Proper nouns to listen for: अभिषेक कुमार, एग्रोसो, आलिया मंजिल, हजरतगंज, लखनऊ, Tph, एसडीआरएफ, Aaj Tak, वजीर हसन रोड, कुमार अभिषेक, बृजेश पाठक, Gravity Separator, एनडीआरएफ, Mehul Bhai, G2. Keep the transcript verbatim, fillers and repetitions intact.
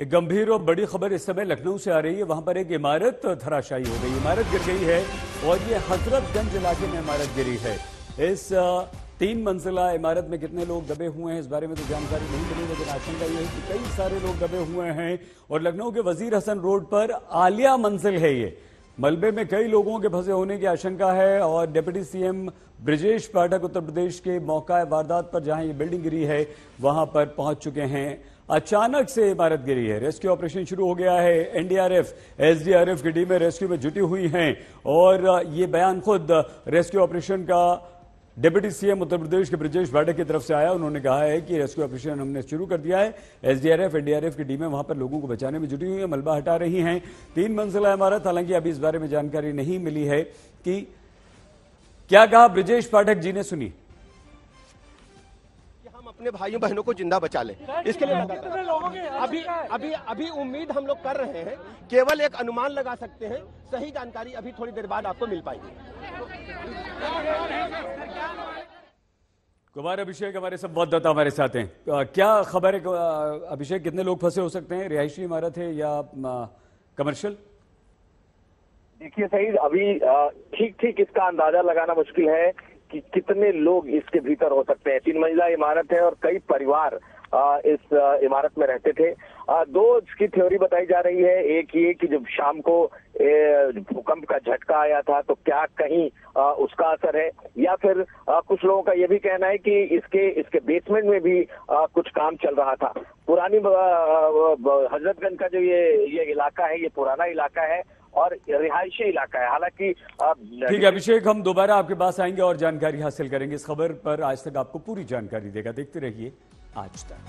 एक गंभीर और बड़ी खबर इस समय लखनऊ से आ रही है। वहां पर एक इमारत धराशायी हो गई, इमारत गिर गई है और ये हजरतगंज इलाके में इमारत गिरी है। इस तीन मंजिला इमारत में कितने लोग दबे हुए हैं इस बारे में तो जानकारी नहीं मिली, लेकिन आशंका ये है कि कई सारे लोग दबे हुए हैं। और लखनऊ के वजीर हसन रोड पर आलिया मंजिल है, ये मलबे में कई लोगों के फंसे होने की आशंका है। और डिप्टी सीएम बृजेश पाठक उत्तर प्रदेश के मौका वारदात पर जहां ये बिल्डिंग गिरी है वहां पर पहुंच चुके हैं। अचानक से इमारत गिरी है, रेस्क्यू ऑपरेशन शुरू हो गया है। एनडीआरएफ एसडीआरएफ की टीमें रेस्क्यू में जुटी हुई हैं और ये बयान खुद रेस्क्यू ऑपरेशन का डिप्टी सीएम उत्तर प्रदेश के बृजेश पाठक की तरफ से आया। उन्होंने कहा है कि रेस्क्यू ऑपरेशन हमने शुरू कर दिया है, एसडीआरएफ एनडीआरएफ की टीमें वहां पर लोगों को बचाने में जुटी हुई है, मलबा हटा रही हैं। तीन मंजिला इमारत, हालांकि अभी इस बारे में जानकारी नहीं मिली है कि क्या कहा बृजेश पाठक जी ने, सुनिए। अपने भाइयों बहनों को जिंदा बचा लें, इसके लिए अभी अभी अभी उम्मीद हम लोग कर रहे हैं, केवल एक अनुमान लगा सकते हैं। सही जानकारी अभी थोड़ी देर बाद आपको मिल पाएगी। कुमार अभिषेक हमारे संवाददाता हमारे साथ हैं, क्या खबर है अभिषेक, कितने लोग फंसे हो सकते हैं? रिहायशी इमारत है या कमर्शियल? देखिए सही अभी ठीक ठीक इसका अंदाजा लगाना मुश्किल है कि कितने लोग इसके भीतर हो सकते हैं। तीन मंजिला इमारत है और कई परिवार इस इमारत में रहते थे। दो इसकी थ्योरी बताई जा रही है, एक ये कि जब शाम को भूकंप का झटका आया था तो क्या कहीं उसका असर है, या फिर कुछ लोगों का ये भी कहना है कि इसके इसके बेसमेंट में भी कुछ काम चल रहा था। पुरानी हजरतगंज का जो ये ये इलाका है, ये पुराना इलाका है और रिहायशी इलाका है। हालांकि ठीक है अभिषेक, हम दोबारा आपके पास आएंगे और जानकारी हासिल करेंगे इस खबर पर। आज तक आपको पूरी जानकारी देगा, देखते रहिए आज तक।